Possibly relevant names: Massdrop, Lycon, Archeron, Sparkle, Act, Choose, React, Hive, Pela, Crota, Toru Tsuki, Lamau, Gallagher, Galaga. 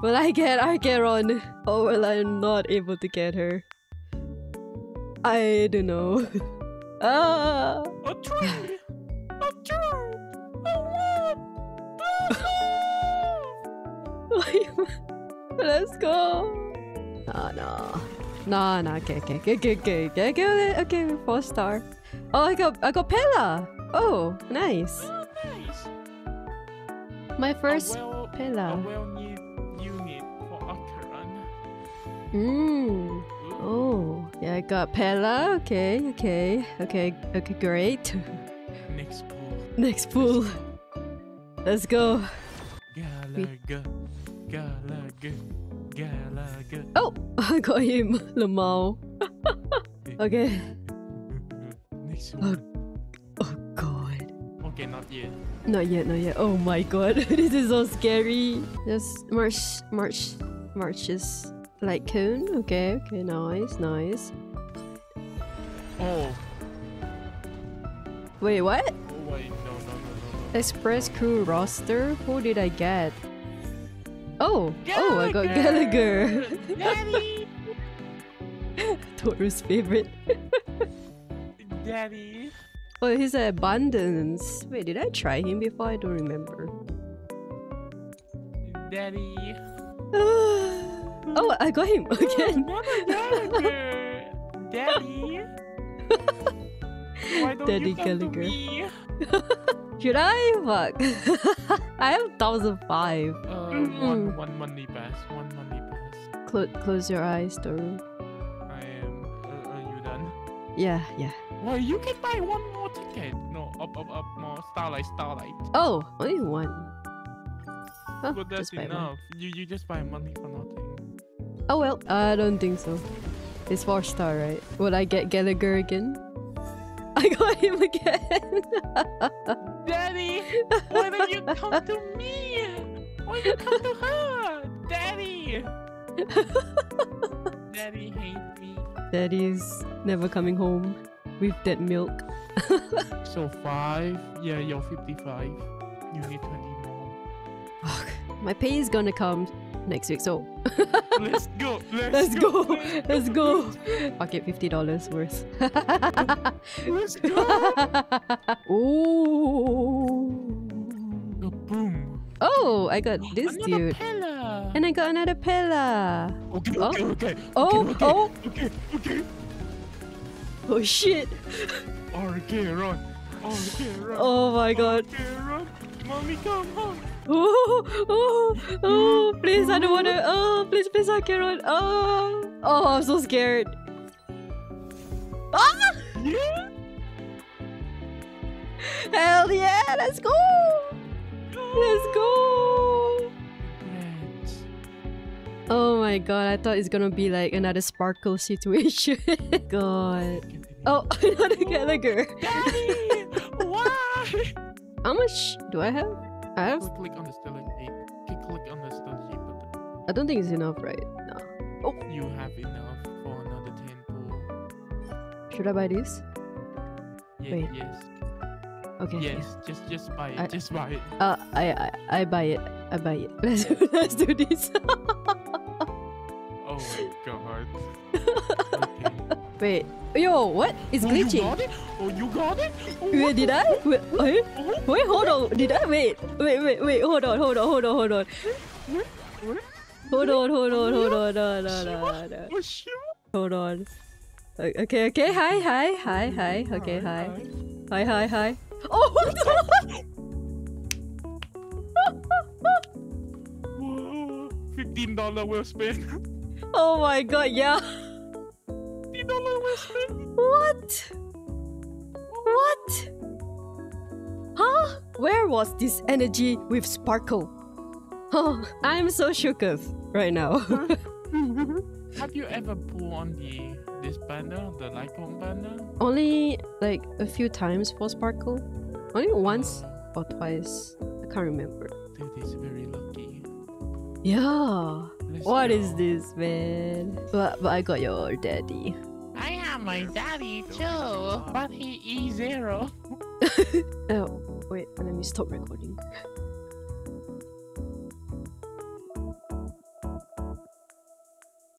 Will I get Archeron? Or will I not able to get her? I don't know. Ah! A tree! A tree! A one! Oh, no! Let's go! Oh no. No, okay. Can I get it? Okay, 4-star. Oh, I got Pela! Oh, nice. Oh, nice. My first Pela. A well-new unit for Archeron. Mmm. Oh, yeah, I got Pela. Okay, great. Next pool. Let's go. Galaga. Oh, I got him. Lamau. Okay. Next one. Oh god. Okay, not yet. Oh my god. This is so scary. Just marches. Light cone? Okay, nice. Oh. Wait, what? Oh, wait, no. Express crew roster? Who did I get? Oh! Gallagher! Oh, I got Gallagher! Daddy! Toru's favorite. Daddy! Oh, he's an abundance. Wait, did I try him before? I don't remember. Daddy! Oh, I got him again! Gallagher! Daddy! Why don't Daddy you come Gallagher. To me? Should I? Fuck. I have 1005. One money pass. Close your eyes, Toru. I am... are you done? Yeah. Well, you can buy one more ticket. No, up. More starlight. Oh, only one. Huh, but that's enough. You just buy money for nothing. Oh well, I don't think so. It's 4-star, right? Will I get Gallagher again? I got him again! Daddy! Why don't you come to me? Why don't you come to her? Daddy! Daddy hates me. Daddy's never coming home with that milk. So 5? Yeah, you're 55. You need 20 more. My pay is gonna come next week, so let's go. Pocket $50 worth. Let's go. Oh, boom. Oh, I got this dude. Pela. And I got another Pela. Okay. Okay. Oh shit. Okay, run. Oh my god. Run. Mommy, come home. Oh, please, I don't want to. Oh, please, I can't run. Oh, I'm so scared. Ah! Yeah. Hell yeah, let's go. Let's go. Oh my god, I thought it's gonna be like another Sparkle situation. God. Oh, another Gallagher. Daddy, why? How much do I have? Click on the stalemate. Click on the stalemate button. I don't think it's enough, right? No. Oh. You have enough for another 10 pool. Should I buy this? Yeah, wait. Yes. Okay. Yes. Yeah. Just buy it. Just buy it. I buy it. Let's do this. Oh my god. Okay. Wait. Yo, what? It's glitching. You got it? Wait, did I? Wait, hold on. Did I? Wait. Hold on. Hold on. Okay. Hi. Okay, hi. Hi. Oh, no! $15 will spend. Oh my god, yeah. What? Huh? Where was this energy with Sparkle? Oh, I'm so shooketh right now. Have you ever pulled on this banner, the Lycon banner? Only like a few times for Sparkle. Only once or twice. I can't remember. That is very lucky. Yeah. What is this, man? But I got your daddy. I am my daddy too, but he is zero. Oh, wait, let me stop recording.